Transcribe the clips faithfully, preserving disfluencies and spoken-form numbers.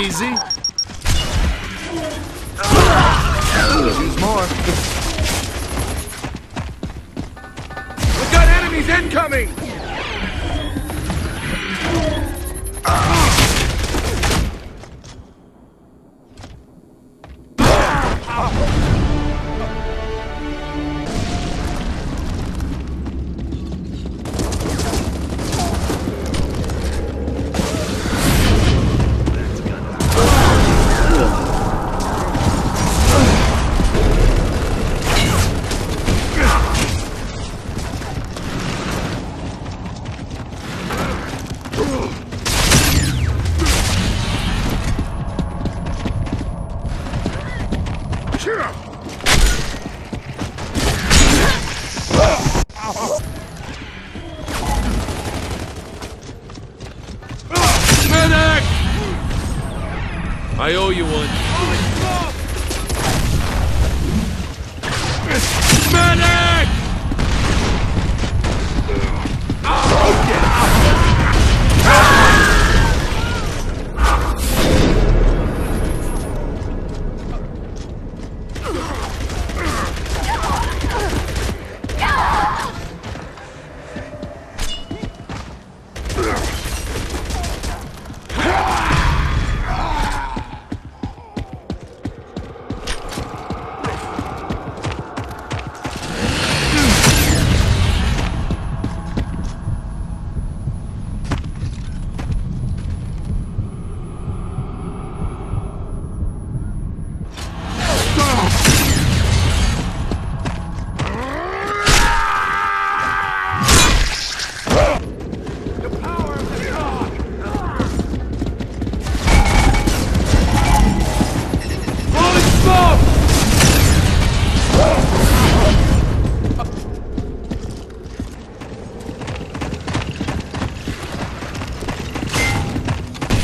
easy. Use more. We've got enemies incoming! I owe you one. Medic!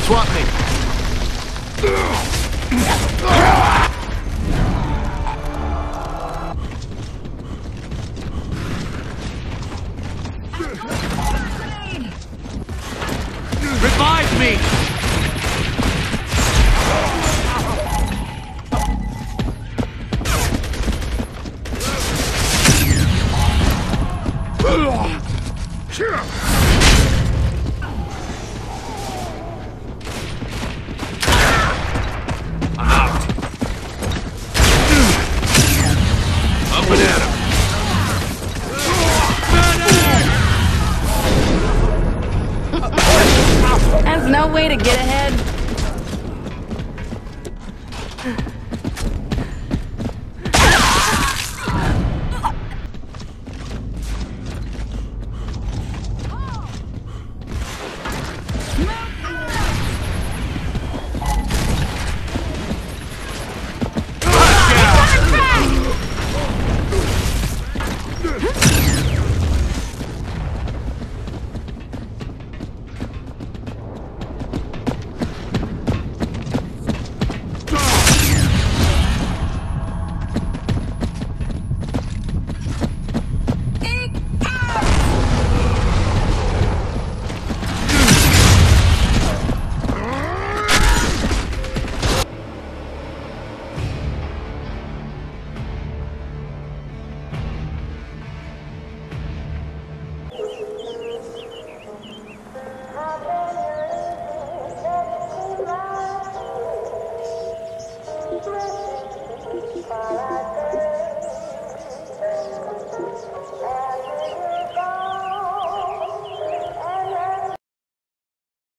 Swap me. Revive me! There's no way to get ahead.